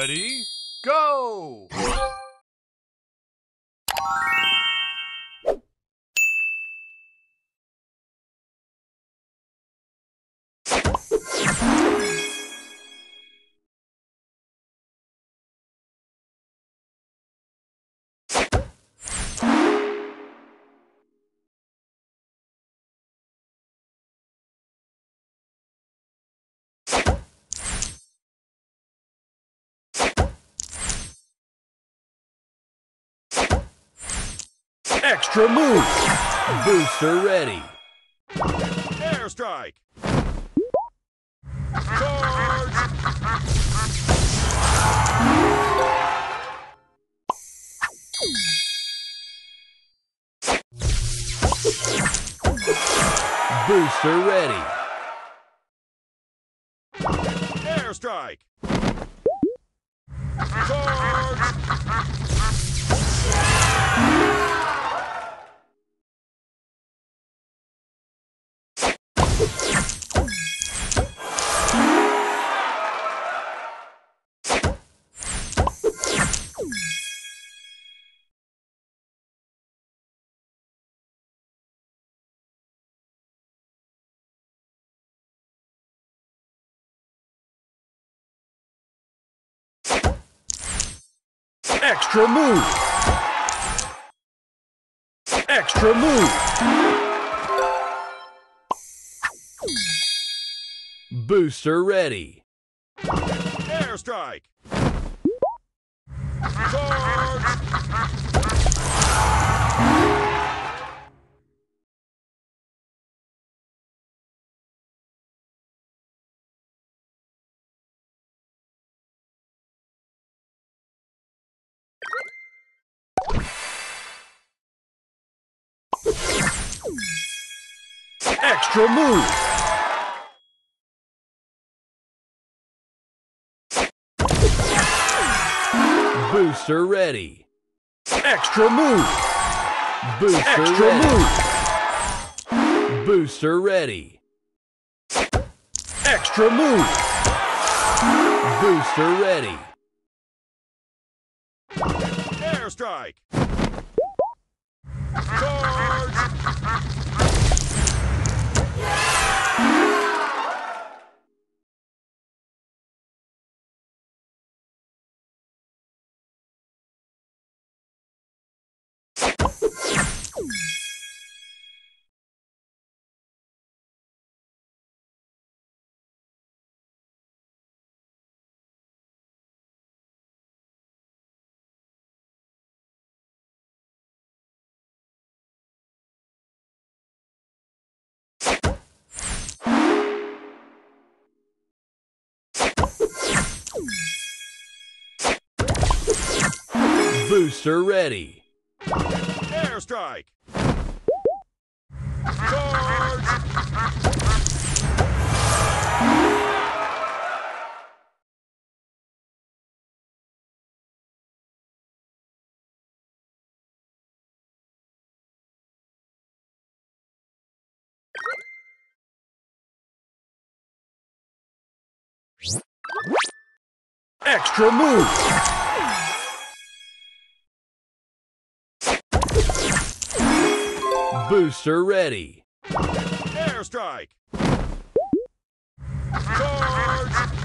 Ready? Go! Extra move! Booster ready! Airstrike! Charge! Booster ready! Airstrike! Charge! Extra move! Extra move! Booster ready! Airstrike! Charge! Extra move! Booster ready! Extra move! Booster ready! Booster ready! Extra move! Booster ready! Airstrike! Charge! Booster ready. Airstrike. Charge. Extra move! Booster ready! Airstrike! Charge!